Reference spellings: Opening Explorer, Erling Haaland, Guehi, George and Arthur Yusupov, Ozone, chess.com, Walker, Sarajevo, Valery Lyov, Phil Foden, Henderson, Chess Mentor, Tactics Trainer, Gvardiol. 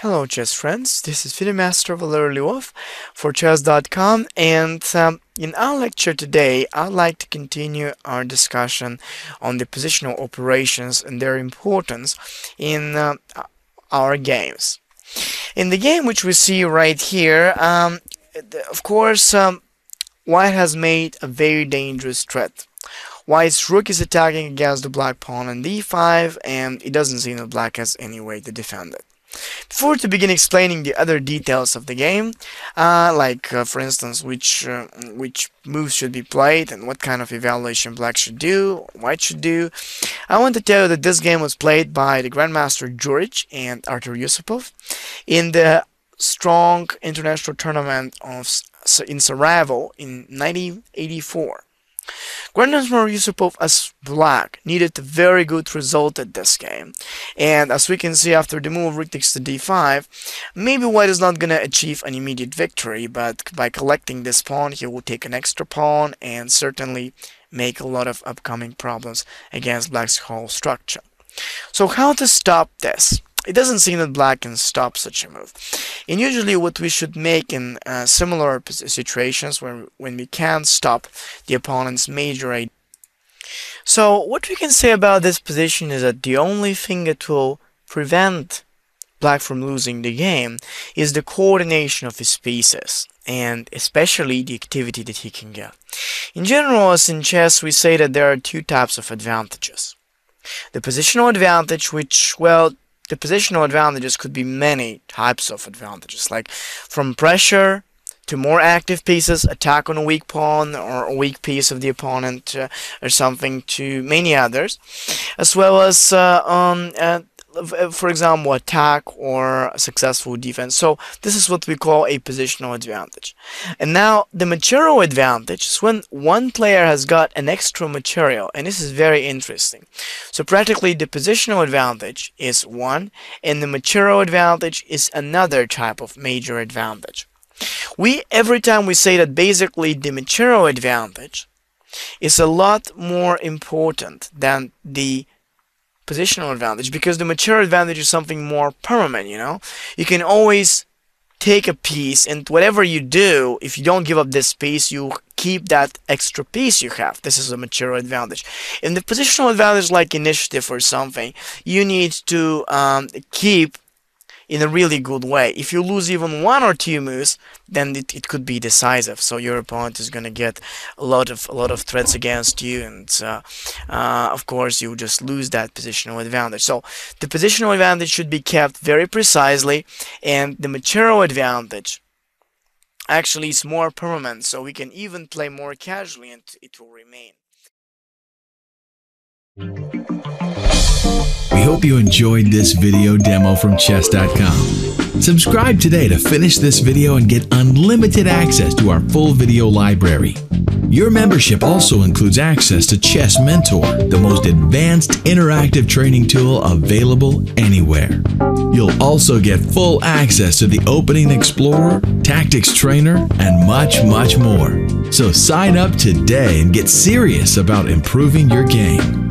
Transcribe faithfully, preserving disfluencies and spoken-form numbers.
Hello chess friends, this is Video Master Valery Lyov for chess dot com, and um, in our lecture today I'd like to continue our discussion on the positional operations and their importance in uh, our games. In the game which we see right here, um, of course um, White has made a very dangerous threat. White's rook is attacking against the black pawn on d five, and it doesn't seem that black has any way to defend it. Before to begin explaining the other details of the game, uh, like uh, for instance which uh, which moves should be played and what kind of evaluation black should do, white should do, I want to tell you that this game was played by the Grandmaster George and Arthur Yusupov in the strong international tournament of in Sarajevo in nineteen eighty-four. Grandmaster Yusupov as black needed a very good result at this game, and as we can see after the move rook takes to d five, maybe white is not gonna achieve an immediate victory, but by collecting this pawn he will take an extra pawn and certainly make a lot of upcoming problems against black's whole structure. So how to stop this? It doesn't seem that black can stop such a move. And usually what we should make in uh, similar situations when, when we can stop the opponent's major idea. So what we can say about this position is that the only thing that will prevent black from losing the game is the coordination of his pieces, and especially the activity that he can get. In general, as in chess, we say that there are two types of advantages. The positional advantage, which, well, the positional advantages could be many types of advantages, like from pressure to more active pieces, attack on a weak pawn or a weak piece of the opponent uh, or something, to many others, as well as uh, um, uh, for example attack or successful defense. So this is what we call a positional advantage. And now the material advantage is when one player has got an extra material, and this is very interesting. So practically the positional advantage is one and the material advantage is another type of major advantage. We every time we say that basically the material advantage is a lot more important than the positional advantage, because the material advantage is something more permanent, you know. You can always take a piece, and whatever you do, if you don't give up this piece, you keep that extra piece you have. This is a material advantage. In the positional advantage, like initiative or something, you need to um, keep in a really good way. If you lose even one or two moves, then it, it could be decisive. So your opponent is gonna get a lot of a lot of threats against you, and uh, uh, of course you just lose that positional advantage. So the positional advantage should be kept very precisely, and the material advantage actually is more permanent, so we can even play more casually and it will remain. We hope you enjoyed this video demo from chess dot com. Subscribe today to finish this video and get unlimited access to our full video library. Your membership also includes access to Chess Mentor, the most advanced interactive training tool available anywhere. You'll also get full access to the Opening Explorer, Tactics Trainer, and much, much more. So sign up today and get serious about improving your game.